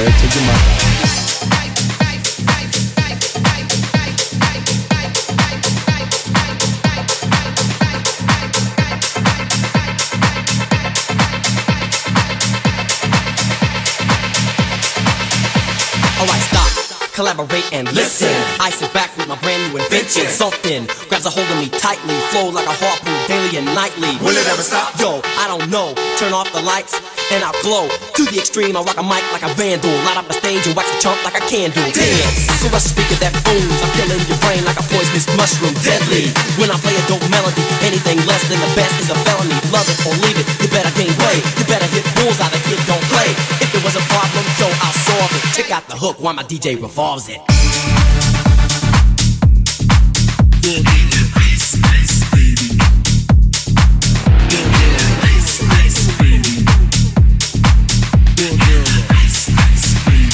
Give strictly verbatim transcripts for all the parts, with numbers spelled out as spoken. where it took your mind. Collaborate and listen. I sit back with my brand new invention. Something grabs a hold of me tightly, flow like a harpoon daily and nightly. Will it ever stop? Yo, I don't know. Turn off the lights and I'll glow. To the extreme, I rock a mic like a vandal. Light up the stage and wax the chump like a candle. Dance, so I speak of that booms. I'm killing your brain like a poisonous mushroom. Deadly, when I play a dope melody, anything less than the best is a felony. Love it or leave it, you better gain weight. You better hit bulls out of kid, don't play. If there was a problem, yo, I'll solve it. Check out the hook while my D J revolves it. Vanilla Ice, ice, baby. Vanilla Ice, ice, baby. Vanilla Ice, ice, baby.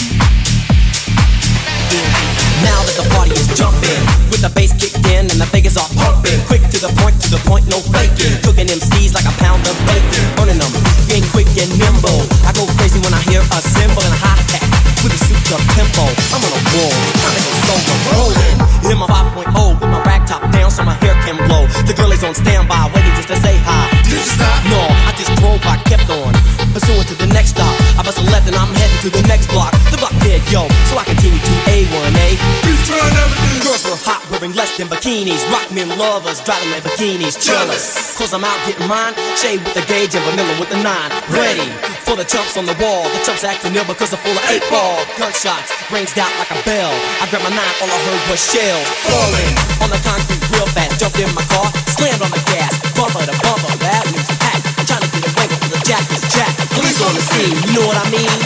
Now that the party is jumping, with the bass kicked in and the figures are pumping, quick to the point, to the point, no faking. Cooking M Cs like a pound of bacon, burning them, being quick and nimble. I go crazy when I hear a cymbal and a hi-hat with a souped up tempo. I'm on a roll, time to go solo, rolling in my five point oh with my rag top down so my hair can blow. The girl is on standby, waiting just to say hi. Did you stop? No, I just drove, I kept on pursuing to the next stop. I bust a left and I'm heading to the next block. The block dead, yo, so I continue to A one A. He's trying everything. Girls were hot, wearing less than bikinis. Rock men lovers, driving their bikinis. Jealous, cause I'm out getting mine. Shade with the gauge and vanilla with the nine. Ready for the chumps on the wall. The chumps acting ill because they're full of eight ball. Gunshots rings out like a bell. I grabbed my nine, all I heard was shells falling on the concrete real fast. Jumped in my car, slammed on the gas, bumper to bumper, the avenue's packed. I'm trying to get away from the jack is jack. Police on the scene, you know what I mean?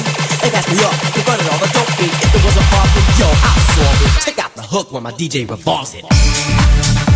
They passed me up, they burned all the dope beats. If there was a problem, yo, I solved it. Check out the hook when my D J revolves it.